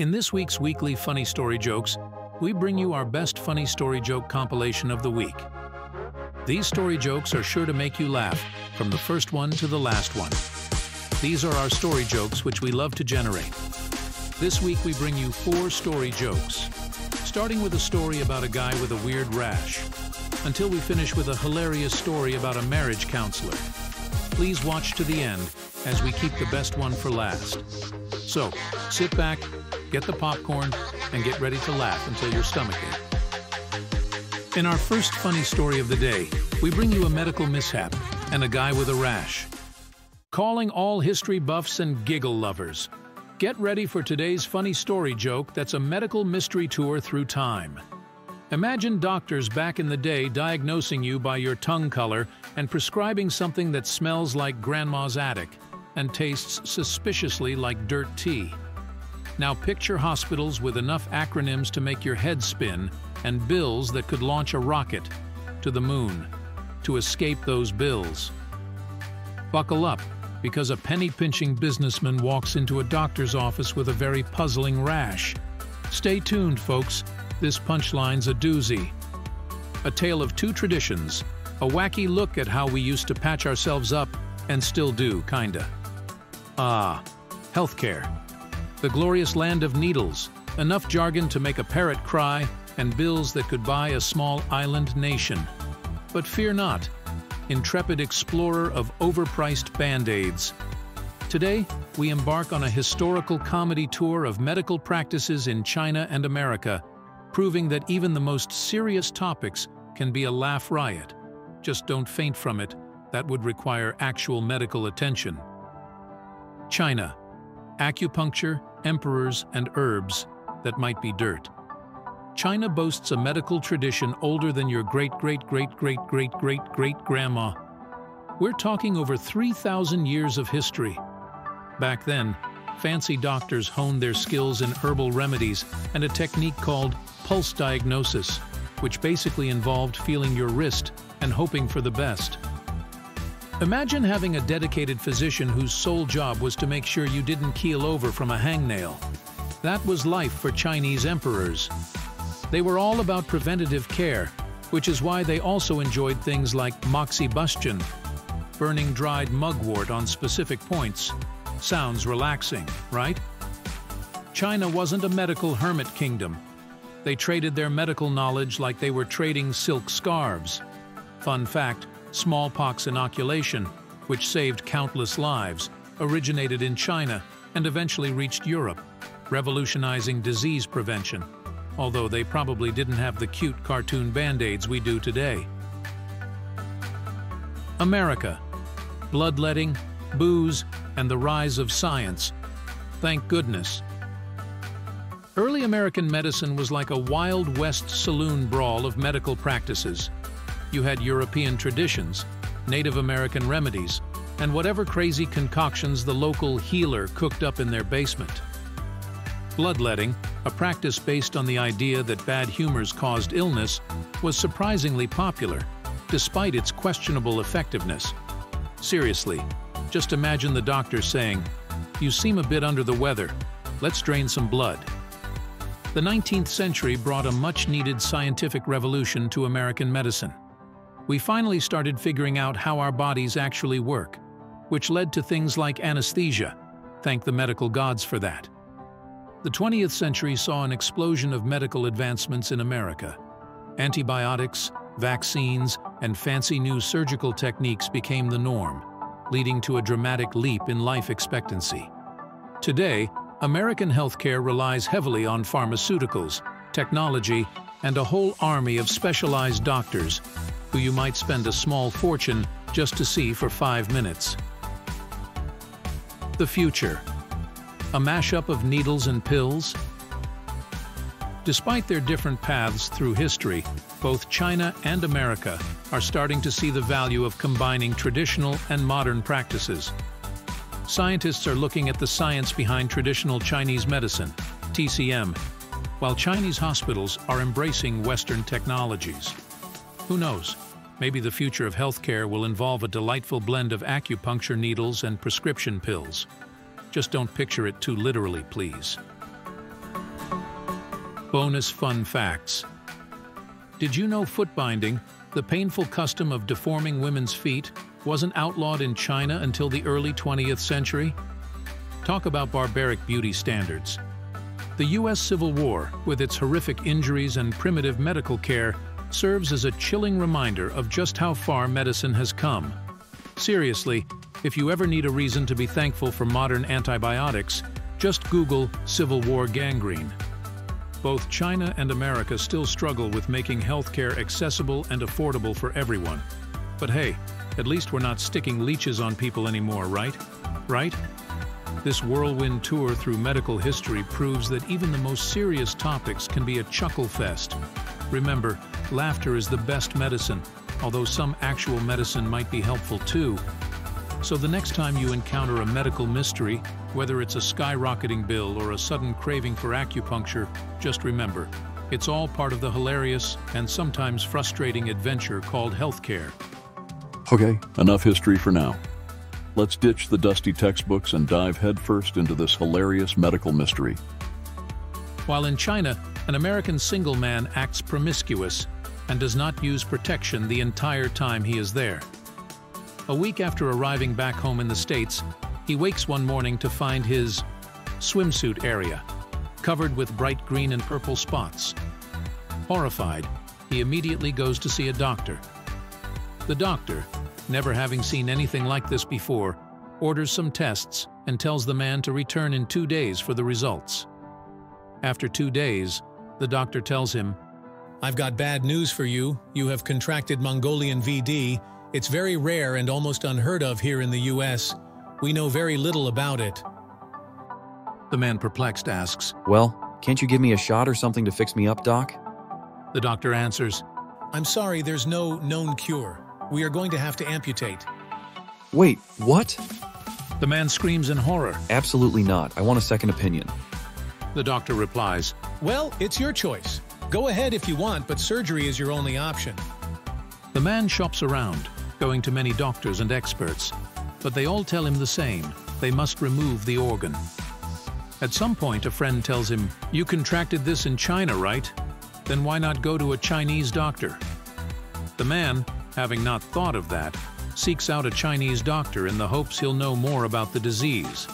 In this week's weekly Funny Story Jokes, we bring you our best funny story joke compilation of the week. These story jokes are sure to make you laugh, from the first one to the last one. These are our story jokes which we love to generate. This week we bring you 4 story jokes, starting with a story about a guy with a weird rash, until we finish with a hilarious story about a marriage counselor. Please watch to the end, as we keep the best one for last. So, sit back, get the popcorn, and get ready to laugh until your stomach aches. In our first funny story of the day, we bring you a medical mishap and a guy with a rash. Calling all history buffs and giggle lovers, get ready for today's funny story joke that's a medical mystery tour through time. Imagine doctors back in the day diagnosing you by your tongue color and prescribing something that smells like grandma's attic and tastes suspiciously like dirt tea. Now picture hospitals with enough acronyms to make your head spin and bills that could launch a rocket to the moon to escape those bills. Buckle up, because a penny-pinching businessman walks into a doctor's office with a very puzzling rash. Stay tuned, folks. This punchline's a doozy. A tale of two traditions, a wacky look at how we used to patch ourselves up, and still do, kinda. Ah, healthcare. The glorious land of needles, enough jargon to make a parrot cry, and bills that could buy a small island nation. But fear not, intrepid explorer of overpriced band-aids. Today, we embark on a historical comedy tour of medical practices in China and America, proving that even the most serious topics can be a laugh riot. Just don't faint from it, that would require actual medical attention. China, acupuncture, emperors, and herbs that might be dirt. China boasts a medical tradition older than your great-great-great-great-great-great-great-grandma. We're talking over 3,000 years of history. Back then, fancy doctors honed their skills in herbal remedies and a technique called pulse diagnosis, which basically involved feeling your wrist and hoping for the best. Imagine having a dedicated physician whose sole job was to make sure you didn't keel over from a hangnail. That was life for Chinese emperors. They were all about preventative care, which is why they also enjoyed things like moxibustion, burning dried mugwort on specific points. Sounds relaxing, right? China wasn't a medical hermit kingdom. They traded their medical knowledge like they were trading silk scarves. Fun fact, smallpox inoculation, which saved countless lives, originated in China and eventually reached Europe, revolutionizing disease prevention, although they probably didn't have the cute cartoon band-aids we do today. America, bloodletting, booze, and the rise of science. Thank goodness. Early American medicine was like a Wild West saloon brawl of medical practices. You had European traditions, Native American remedies, and whatever crazy concoctions the local healer cooked up in their basement. Bloodletting, a practice based on the idea that bad humors caused illness, was surprisingly popular, despite its questionable effectiveness. Seriously, just imagine the doctor saying, "You seem a bit under the weather, let's drain some blood." The 19th century brought a much-needed scientific revolution to American medicine. We finally started figuring out how our bodies actually work, which led to things like anesthesia. Thank the medical gods for that. The 20th century saw an explosion of medical advancements in America. Antibiotics, vaccines, and fancy new surgical techniques became the norm, leading to a dramatic leap in life expectancy. Today, American healthcare relies heavily on pharmaceuticals, technology, and a whole army of specialized doctors, who you might spend a small fortune just to see for 5 minutes. The future, a mashup of needles and pills? Despite their different paths through history, both China and America are starting to see the value of combining traditional and modern practices. Scientists are looking at the science behind traditional Chinese medicine, TCM, while Chinese hospitals are embracing Western technologies. Who knows? Maybe the future of healthcare will involve a delightful blend of acupuncture needles and prescription pills. Just don't picture it too literally, please. Bonus fun facts. Did you know foot binding, the painful custom of deforming women's feet, wasn't outlawed in China until the early 20th century? Talk about barbaric beauty standards. The U.S. Civil War, with its horrific injuries and primitive medical care, serves as a chilling reminder of just how far medicine has come. Seriously, if you ever need a reason to be thankful for modern antibiotics, just Google Civil War gangrene. Both China and America still struggle with making healthcare accessible and affordable for everyone. But hey, at least we're not sticking leeches on people anymore, right? Right? This whirlwind tour through medical history proves that even the most serious topics can be a chuckle fest. Remember, laughter is the best medicine, although some actual medicine might be helpful too. So the next time you encounter a medical mystery, whether it's a skyrocketing bill or a sudden craving for acupuncture, just remember, it's all part of the hilarious and sometimes frustrating adventure called healthcare. Okay, enough history for now. Let's ditch the dusty textbooks and dive headfirst into this hilarious medical mystery. While in China, an American single man acts promiscuous and does not use protection the entire time he is there. A week after arriving back home in the States, he wakes one morning to find his swimsuit area covered with bright green and purple spots. Horrified, he immediately goes to see a doctor. The doctor, never having seen anything like this before, orders some tests and tells the man to return in 2 days for the results. After 2 days, the doctor tells him, "I've got bad news for you. You have contracted Mongolian VD. It's very rare and almost unheard of here in the US. We know very little about it." The man, perplexed, asks, "Well, can't you give me a shot or something to fix me up, doc?" The doctor answers, "I'm sorry, there's no known cure. We are going to have to amputate." "Wait, what?" The man screams in horror. "Absolutely not. I want a second opinion." The doctor replies, "Well, it's your choice. Go ahead if you want, but surgery is your only option." The man shops around, going to many doctors and experts, but they all tell him the same: they must remove the organ. At some point, a friend tells him, "You contracted this in China, right? Then why not go to a Chinese doctor?" The man, having not thought of that, seeks out a Chinese doctor in the hopes he'll know more about the disease.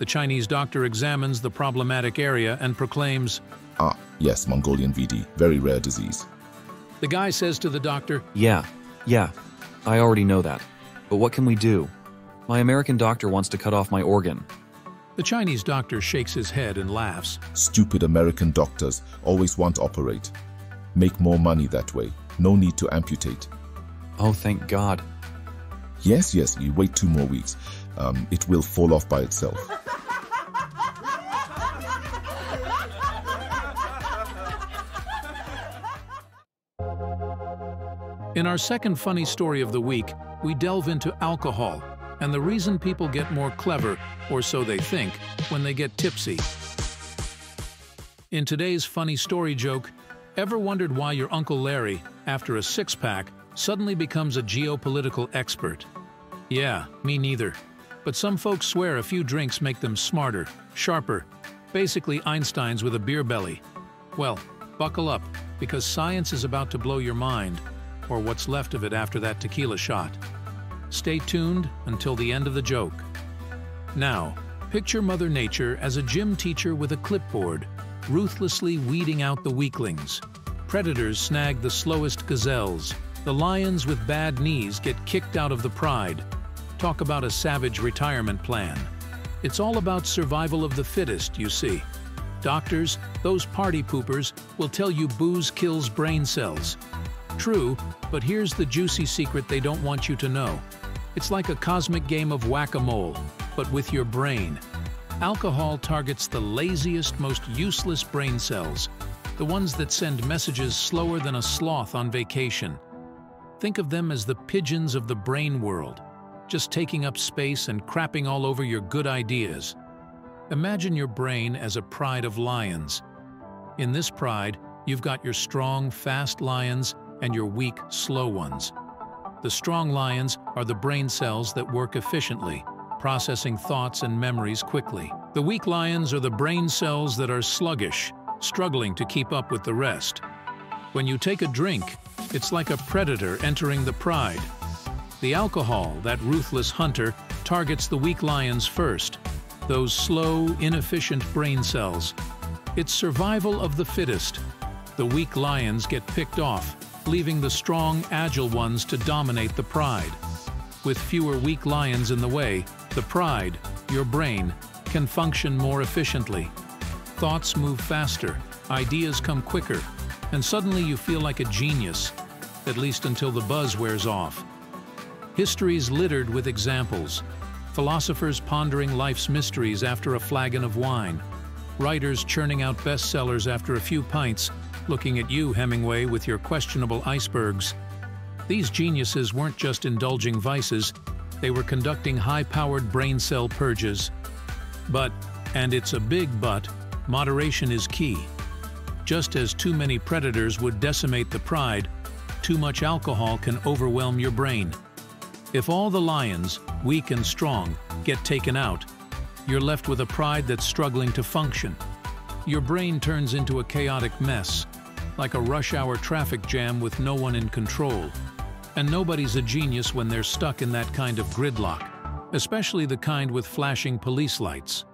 The Chinese doctor examines the problematic area and proclaims, "Ah, yes, Mongolian VD, very rare disease." The guy says to the doctor, Yeah, I already know that. But what can we do? My American doctor wants to cut off my organ." The Chinese doctor shakes his head and laughs. "Stupid American doctors always want to operate. Make more money that way. No need to amputate." "Oh, thank God." Yes, you wait 2 more weeks. It will fall off by itself." In our second funny story of the week, we delve into alcohol and the reason people get more clever, or so they think, when they get tipsy. In today's funny story joke, ever wondered why your Uncle Larry, after a six-pack, suddenly becomes a geopolitical expert? Yeah, me neither. But some folks swear a few drinks make them smarter, sharper, basically Einsteins with a beer belly. Well, buckle up, because science is about to blow your mind, or what's left of it after that tequila shot. Stay tuned until the end of the joke. Now, picture Mother Nature as a gym teacher with a clipboard, ruthlessly weeding out the weaklings. Predators snag the slowest gazelles. The lions with bad knees get kicked out of the pride. Talk about a savage retirement plan. It's all about survival of the fittest, you see. Doctors, those party poopers, will tell you booze kills brain cells. True, but here's the juicy secret they don't want you to know. It's like a cosmic game of whack-a-mole, but with your brain. Alcohol targets the laziest, most useless brain cells, the ones that send messages slower than a sloth on vacation. Think of them as the pigeons of the brain world, just taking up space and crapping all over your good ideas. Imagine your brain as a pride of lions. In this pride, you've got your strong, fast lions and your weak, slow ones. The strong lions are the brain cells that work efficiently, processing thoughts and memories quickly. The weak lions are the brain cells that are sluggish, struggling to keep up with the rest. When you take a drink, it's like a predator entering the pride. The alcohol, that ruthless hunter, targets the weak lions first, those slow, inefficient brain cells. It's survival of the fittest. The weak lions get picked off, leaving the strong, agile ones to dominate the pride. With fewer weak lions in the way, the pride, your brain, can function more efficiently. Thoughts move faster, ideas come quicker, and suddenly you feel like a genius, at least until the buzz wears off. History's littered with examples. Philosophers pondering life's mysteries after a flagon of wine. Writers churning out bestsellers after a few pints, looking at you, Hemingway, with your questionable icebergs. These geniuses weren't just indulging vices, they were conducting high-powered brain cell purges. But, and it's a big but, moderation is key. Just as too many predators would decimate the pride, too much alcohol can overwhelm your brain. If all the lions, weak and strong, get taken out, you're left with a pride that's struggling to function. Your brain turns into a chaotic mess, like a rush-hour traffic jam with no one in control. And nobody's a genius when they're stuck in that kind of gridlock, especially the kind with flashing police lights.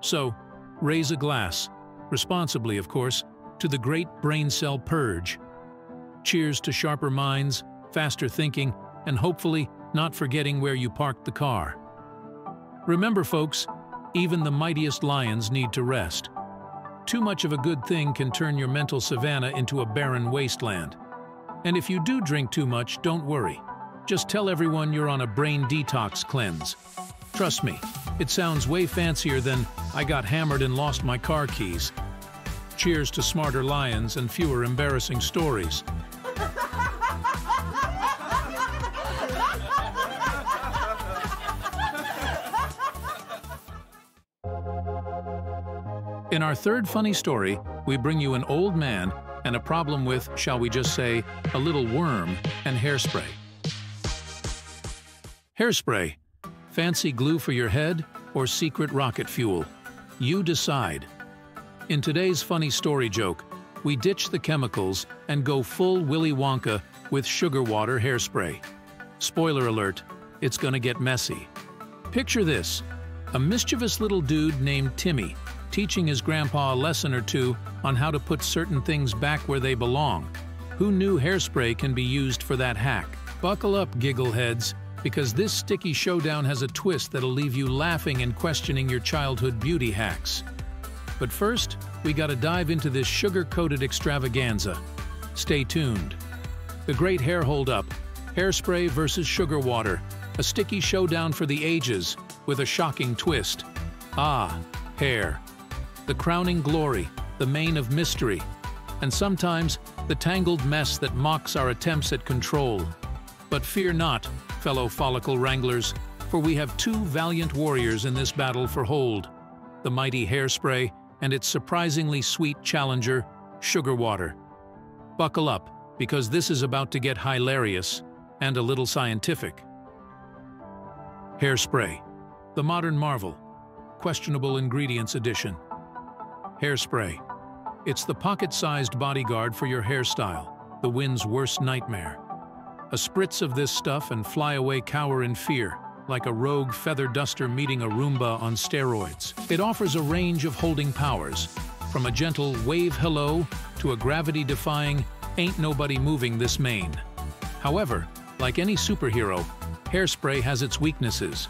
So, raise a glass, responsibly of course, to the great brain cell purge. Cheers to sharper minds, faster thinking, and hopefully, not forgetting where you parked the car. Remember, folks, even the mightiest lions need to rest. Too much of a good thing can turn your mental savanna into a barren wasteland. And if you do drink too much, don't worry. Just tell everyone you're on a brain detox cleanse. Trust me, it sounds way fancier than, "I got hammered and lost my car keys." Cheers to smarter lions and fewer embarrassing stories. In our third funny story, we bring you an old man and a problem with, shall we just say, a little worm and hairspray. Hairspray, fancy glue for your head or secret rocket fuel? You decide. In today's funny story joke, we ditch the chemicals and go full Willy Wonka with sugar water hairspray. Spoiler alert, it's gonna get messy. Picture this, a mischievous little dude named Timmy, teaching his grandpa a lesson or two on how to put certain things back where they belong. Who knew hairspray can be used for that hack? Buckle up, giggleheads, because this sticky showdown has a twist that'll leave you laughing and questioning your childhood beauty hacks. But first, we gotta dive into this sugar-coated extravaganza. Stay tuned. The Great Hair Holdup, hairspray versus sugar water, a sticky showdown for the ages with a shocking twist. Ah, hair. The crowning glory, the mane of mystery, and sometimes the tangled mess that mocks our attempts at control. But fear not, fellow follicle wranglers, for we have two valiant warriors in this battle for hold, the mighty hairspray and its surprisingly sweet challenger, sugar water. Buckle up, because this is about to get hilarious and a little scientific. Hairspray, the modern marvel, questionable ingredients edition. Hairspray. It's the pocket-sized bodyguard for your hairstyle, the wind's worst nightmare. A spritz of this stuff and flyaway cower in fear, like a rogue feather duster meeting a Roomba on steroids. It offers a range of holding powers, from a gentle wave hello to a gravity-defying ain't nobody moving this mane. However, like any superhero, hairspray has its weaknesses.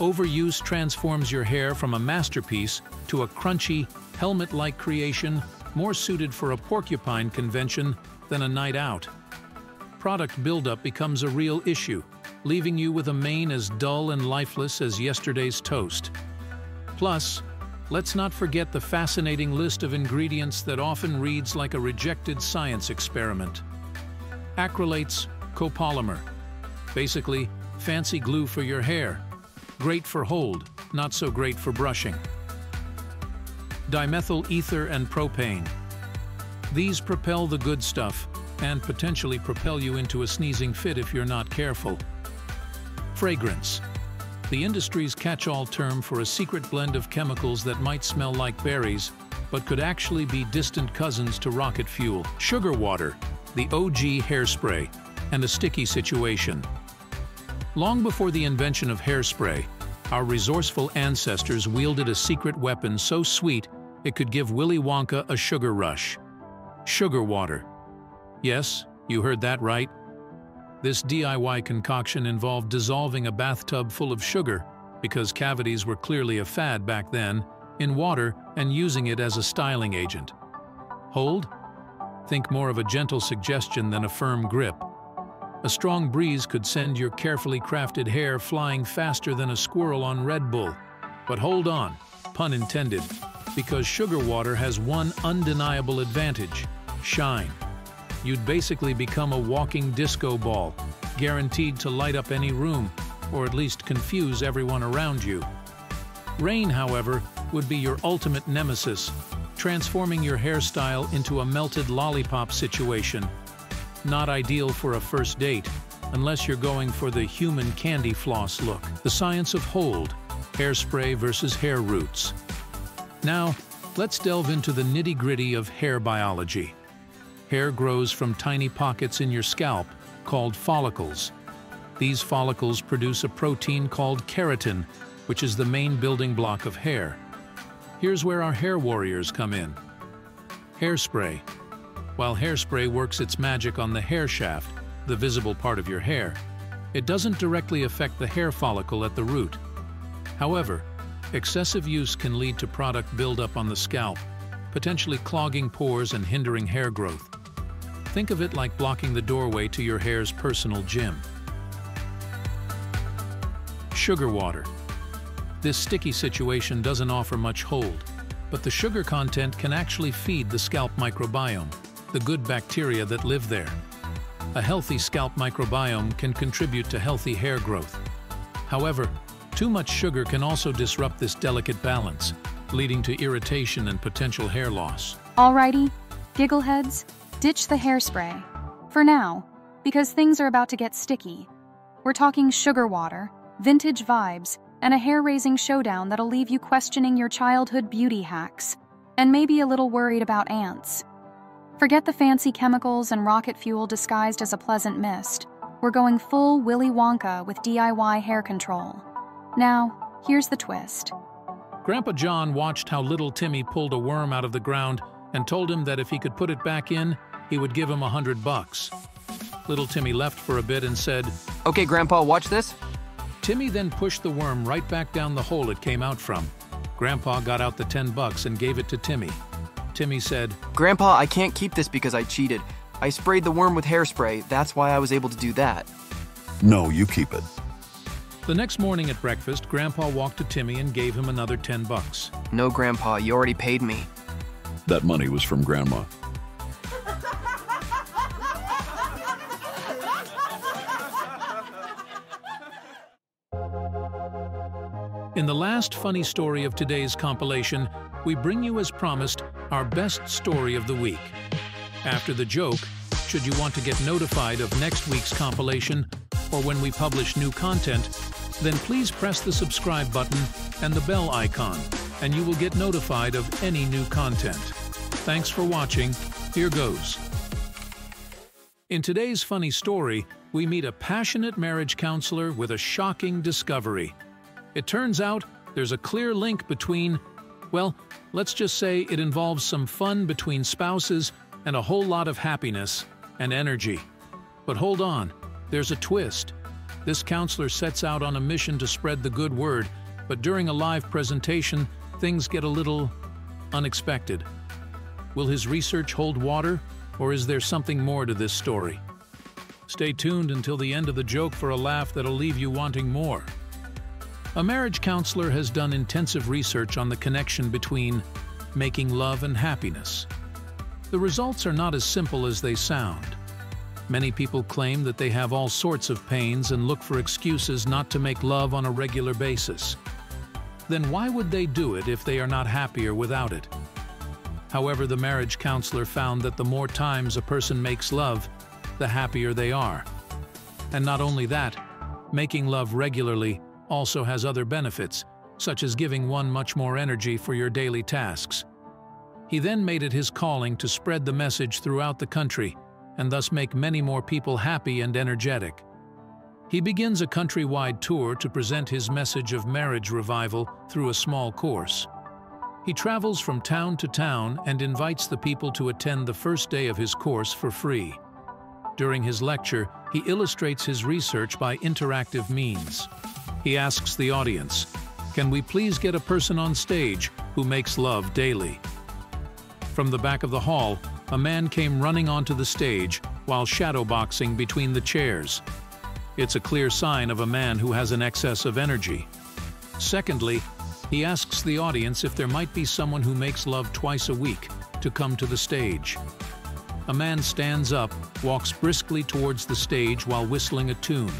Overuse transforms your hair from a masterpiece to a crunchy, helmet-like creation more suited for a porcupine convention than a night out. Product buildup becomes a real issue, leaving you with a mane as dull and lifeless as yesterday's toast. Plus, let's not forget the fascinating list of ingredients that often reads like a rejected science experiment. Acrylates, copolymer. Basically, fancy glue for your hair. Great for hold, not so great for brushing. Dimethyl ether and propane. These propel the good stuff and potentially propel you into a sneezing fit if you're not careful. Fragrance. The industry's catch-all term for a secret blend of chemicals that might smell like berries, but could actually be distant cousins to rocket fuel, sugar water, the OG hairspray, and a sticky situation. Long before the invention of hairspray, our resourceful ancestors wielded a secret weapon so sweet it could give Willy Wonka a sugar rush. Sugar water. Yes, you heard that right. This DIY concoction involved dissolving a bathtub full of sugar, because cavities were clearly a fad back then, in water and using it as a styling agent. Hold? Think more of a gentle suggestion than a firm grip. A strong breeze could send your carefully crafted hair flying faster than a squirrel on Red Bull. But hold on, pun intended, because sugar water has one undeniable advantage: shine. You'd basically become a walking disco ball, guaranteed to light up any room, or at least confuse everyone around you. Rain, however, would be your ultimate nemesis, transforming your hairstyle into a melted lollipop situation. Not ideal for a first date, unless you're going for the human candy floss look. The science of hold: hairspray versus hair roots. Now, let's delve into the nitty-gritty of hair biology. Hair grows from tiny pockets in your scalp, called follicles. These follicles produce a protein called keratin, which is the main building block of hair. Here's where our hair warriors come in. Hairspray. While hairspray works its magic on the hair shaft, the visible part of your hair, it doesn't directly affect the hair follicle at the root. However, excessive use can lead to product buildup on the scalp, potentially clogging pores and hindering hair growth. Think of it like blocking the doorway to your hair's personal gym. Sugar water. This sticky situation doesn't offer much hold, but the sugar content can actually feed the scalp microbiome, the good bacteria that live there. A healthy scalp microbiome can contribute to healthy hair growth. However, too much sugar can also disrupt this delicate balance, leading to irritation and potential hair loss. Alrighty, giggleheads, ditch the hairspray. For now, because things are about to get sticky. We're talking sugar water, vintage vibes, and a hair-raising showdown that'll leave you questioning your childhood beauty hacks, and maybe a little worried about ants. Forget the fancy chemicals and rocket fuel disguised as a pleasant mist. We're going full Willy Wonka with DIY hair control. Now, here's the twist. Grandpa John watched how little Timmy pulled a worm out of the ground and told him that if he could put it back in, he would give him $100. Little Timmy left for a bit and said, "Okay, Grandpa, watch this." Timmy then pushed the worm right back down the hole it came out from. Grandpa got out the $10 and gave it to Timmy. Timmy said, "Grandpa, I can't keep this because I cheated. I sprayed the worm with hairspray, that's why I was able to do that." "No, you keep it." The next morning at breakfast, Grandpa walked to Timmy and gave him another $10. "No, Grandpa, you already paid me." "That money was from Grandma." In the last funny story of today's compilation, we bring you, as promised, our best story of the week. After the joke, should you want to get notified of next week's compilation or when we publish new content, then please press the subscribe button and the bell icon, and you will get notified of any new content. Thanks for watching. Here goes. In today's funny story, we meet a passionate marriage counselor with a shocking discovery. It turns out there's a clear link between, well, let's just say it involves some fun between spouses and a whole lot of happiness and energy. But hold on, there's a twist. This counselor sets out on a mission to spread the good word, but during a live presentation, things get a little unexpected. Will his research hold water, or is there something more to this story? Stay tuned until the end of the joke for a laugh that'll leave you wanting more. A marriage counselor has done intensive research on the connection between making love and happiness. The results are not as simple as they sound. Many people claim that they have all sorts of pains and look for excuses not to make love on a regular basis. Then why would they do it if they are not happier without it? However, the marriage counselor found that the more times a person makes love, the happier they are. And not only that, making love regularly also has other benefits, such as giving one much more energy for your daily tasks. He then made it his calling to spread the message throughout the country and thus make many more people happy and energetic. He begins a countrywide tour to present his message of marriage revival through a small course. He travels from town to town and invites the people to attend the first day of his course for free. During his lecture, he illustrates his research by interactive means. He asks the audience, "Can we please get a person on stage who makes love daily?" From the back of the hall, a man came running onto the stage while shadowboxing between the chairs. It's a clear sign of a man who has an excess of energy. Secondly, he asks the audience if there might be someone who makes love twice a week to come to the stage. A man stands up, walks briskly towards the stage while whistling a tune.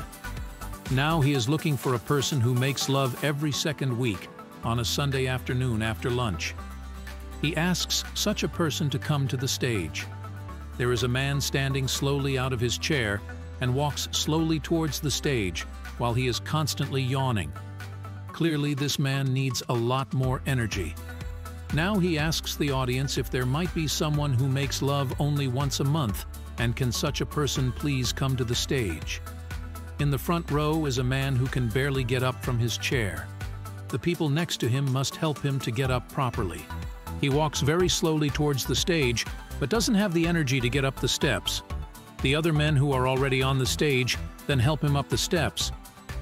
Now he is looking for a person who makes love every second week on a Sunday afternoon after lunch. He asks such a person to come to the stage. There is a man standing slowly out of his chair and walks slowly towards the stage while he is constantly yawning. Clearly, this man needs a lot more energy. Now he asks the audience if there might be someone who makes love only once a month, and can such a person please come to the stage? In the front row is a man who can barely get up from his chair. The people next to him must help him to get up properly. He walks very slowly towards the stage, but doesn't have the energy to get up the steps. The other men who are already on the stage then help him up the steps.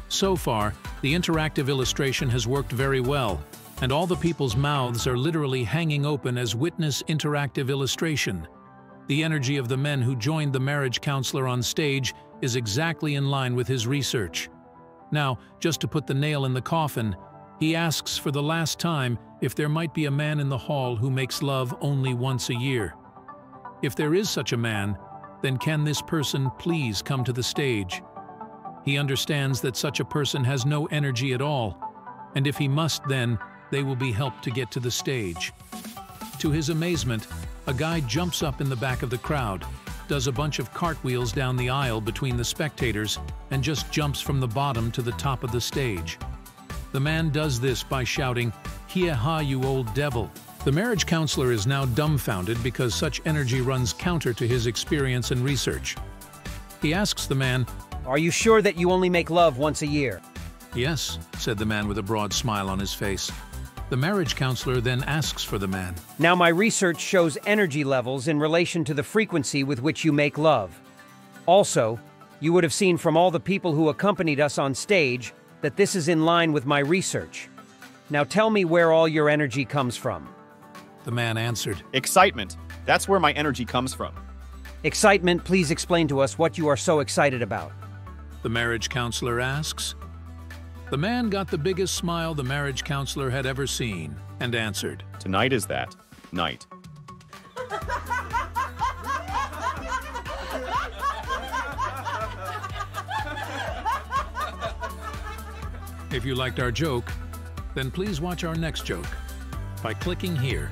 So far, the interactive illustration has worked very well, and all the people's mouths are literally hanging open as witness interactive illustration. The energy of the men who joined the marriage counselor on stage is exactly in line with his research. Now, just to put the nail in the coffin, he asks for the last time if there might be a man in the hall who makes love only once a year. If there is such a man, then can this person please come to the stage? He understands that such a person has no energy at all, and if he must, then they will be helped to get to the stage. To his amazement, a guy jumps up in the back of the crowd, does a bunch of cartwheels down the aisle between the spectators, and just jumps from the bottom to the top of the stage. The man does this by shouting, "Hee ha, you old devil!" The marriage counselor is now dumbfounded because such energy runs counter to his experience and research. He asks the man, "Are you sure that you only make love once a year?" "Yes," said the man with a broad smile on his face. The marriage counselor then asks for the man. "Now my research shows energy levels in relation to the frequency with which you make love. Also, you would have seen from all the people who accompanied us on stage that this is in line with my research. Now tell me where all your energy comes from." The man answered, "Excitement. That's where my energy comes from." "Excitement, please explain to us what you are so excited about," the marriage counselor asks. The man got the biggest smile the marriage counselor had ever seen and answered, "Tonight is that night." If you liked our joke, then please watch our next joke by clicking here.